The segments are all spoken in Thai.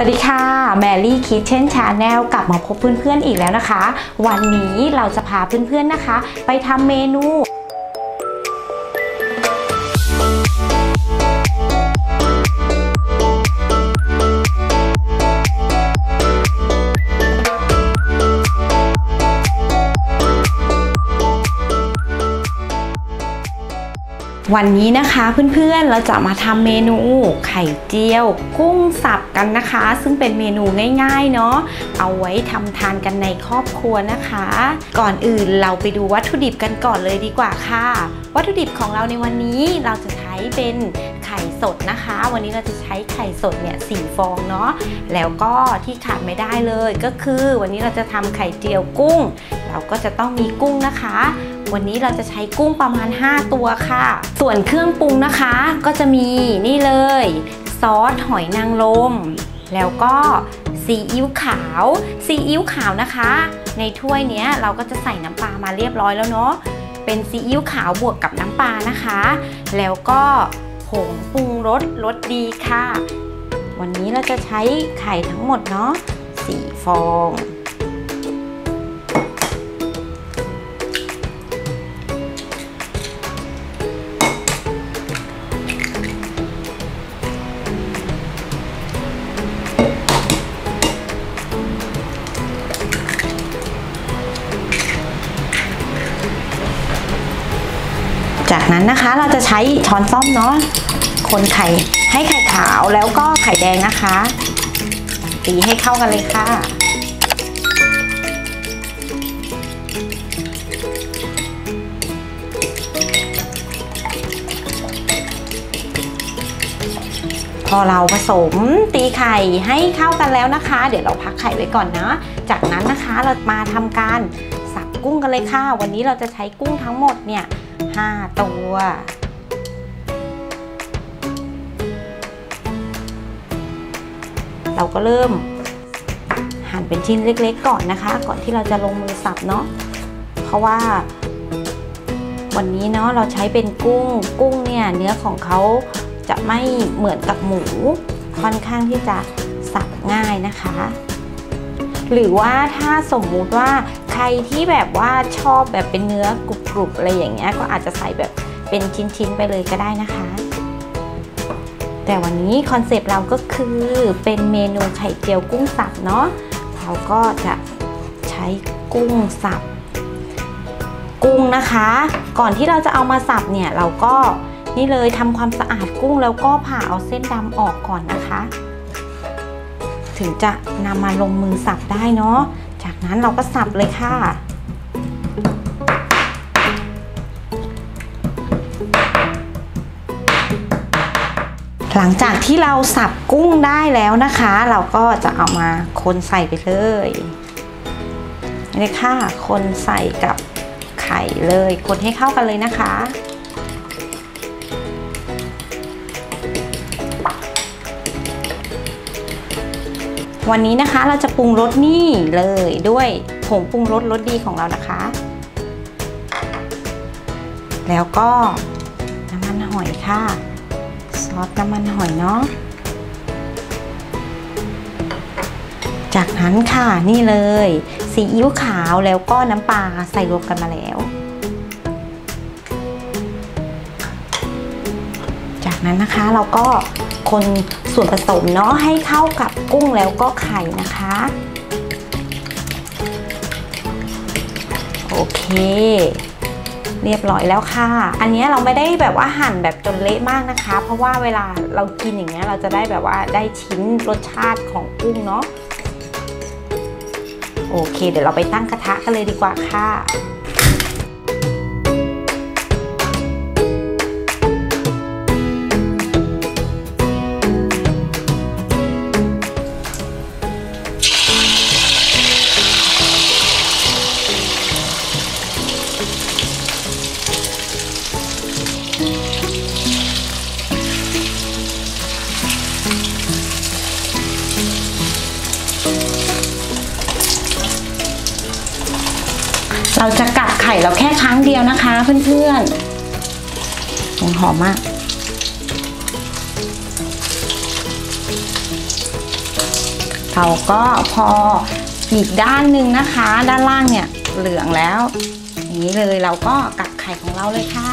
สวัสดีค่ะ Mary's Kitchen Channel กลับมาพบเพื่อนๆอีกแล้วนะคะวันนี้เราจะพาเพื่อนๆนะคะไปทำเมนูวันนี้นะคะเพื่อนๆเราจะมาทำเมนูไข่เจียวกุ้งสับกันนะคะซึ่งเป็นเมนูง่ายๆเนาะเอาไว้ทำทานกันในครอบครัวนะคะก่อนอื่นเราไปดูวัตถุดิบกันก่อนเลยดีกว่าค่ะวัตถุดิบของเราในวันนี้เราจะใช้เป็นไข่สดนะคะวันนี้เราจะใช้ไข่สดเนี่ย4 ฟองเนาะแล้วก็ที่ขาดไม่ได้เลยก็คือวันนี้เราจะทำไข่เจียวกุ้งเราก็จะต้องมีกุ้งนะคะวันนี้เราจะใช้กุ้งประมาณ5 ตัวค่ะส่วนเครื่องปรุงนะคะก็จะมีนี่เลยซอสหอยนางรมแล้วก็ซีอิ๊วขาวนะคะในถ้วยนี้เราก็จะใส่น้ำปลามาเรียบร้อยแล้วเนาะเป็นซีอิ๊วขาวบวกกับน้ำปลานะคะแล้วก็ผงปรุงรสดีค่ะวันนี้เราจะใช้ไข่ทั้งหมดเนาะ4 ฟองจากนั้นนะคะเราจะใช้ช้อนส้อมเนาะคนไข่ให้ไข่ขาวแล้วก็ไข่แดงนะคะตีให้เข้ากันเลยค่ะพอเราผสมตีไข่ให้เข้ากันแล้วนะคะเดี๋ยวเราพักไข่ไว้ก่อนนะจากนั้นนะคะเรามาทำการสับกุ้งกันเลยค่ะวันนี้เราจะใช้กุ้งทั้งหมดเนี่ย5 ตัวเราก็เริ่มหั่นเป็นชิ้นเล็กๆก่อนนะคะก่อนที่เราจะลงมือสับเนาะเพราะว่าวันนี้เนาะเราใช้เป็นกุ้งเนี่ยเนื้อของเขาจะไม่เหมือนกับหมูค่อนข้างที่จะสับง่ายนะคะหรือว่าถ้าสมมุติว่าใครที่แบบว่าชอบแบบเป็นเนื้อกรุบๆอะไรอย่างเงี้ยก็อาจจะใส่แบบเป็นชิ้นๆไปเลยก็ได้นะคะแต่วันนี้คอนเซปต์เราก็คือเป็นเมนูไข่เจียวกุ้งสับเนาะเราก็จะใช้กุ้งสับกุ้งนะคะก่อนที่เราจะเอามาสับเนี่ยเราก็นี่เลยทำความสะอาดกุ้งแล้วก็ผ่าเอาเส้นดำออกก่อนนะคะถึงจะนำมาลงมือสับได้เนาะจากนั้นเราก็สับเลยค่ะหลังจากที่เราสับกุ้งได้แล้วนะคะเราก็จะเอามาคนใส่ไปเลยนี่ค่ะคนใส่กับไข่เลยคนให้เข้ากันเลยนะคะวันนี้นะคะเราจะปรุงรสนี่เลยด้วยผงปรุงรสดีของเรานะคะแล้วก็น้ำมันหอยค่ะซอสน้ำมันหอยเนาะจากนั้นค่ะนี่เลยซีอิ๊วขาวแล้วก็น้ำปลาใส่รวมกันมาแล้วจากนั้นนะคะเราก็คนส่วนผสมเนาะให้เข้ากับกุ้งแล้วก็ไข่นะคะโอเคเรียบร้อยแล้วค่ะอันนี้เราไม่ได้แบบว่าหั่นแบบจนเละมากนะคะเพราะว่าเวลาเรากินอย่างเงี้ยเราจะได้แบบว่าได้ชิ้นรสชาติของกุ้งเนาะโอเคเดี๋ยวเราไปตั้งกระทะกันเลยดีกว่าค่ะเราจะกัดไข่เราแค่ครั้งเดียวนะคะเพื่อนๆหอมมาก เราก็พออีกด้านหนึ่งนะคะด้านล่างเนี่ยเหลืองแล้วนี้เลยเราก็กักไข่ของเราเลยค่ะ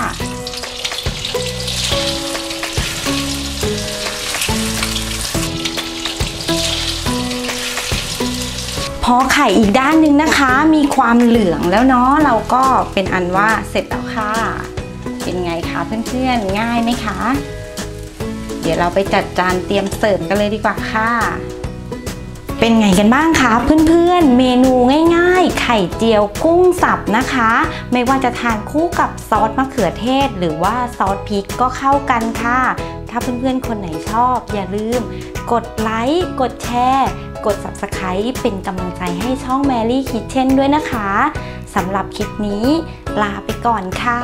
พอไข่อีกด้านหนึ่งนะคะมีความเหลืองแล้วเนาะเราก็เป็นอันว่าเสร็จแล้วค่ะเป็นไงคะเพื่อนๆง่ายไหมคะเดี๋ยวเราไปจัดจานเตรียมเสิร์ฟกันเลยดีกว่าค่ะเป็นไงกันบ้างคะเพื่อนๆเมนูง่ายๆไข่เจียวกุ้งสับนะคะไม่ว่าจะทานคู่กับซอสมะเขือเทศหรือว่าซอสพริกก็เข้ากันค่ะถ้าเพื่อนๆคนไหนชอบอย่าลืมกดไลค์กดแชร์กด Subscribe เป็นกำลังใจให้ช่อง Mary's Kitchen ด้วยนะคะสำหรับคลิปนี้ลาไปก่อนค่ะ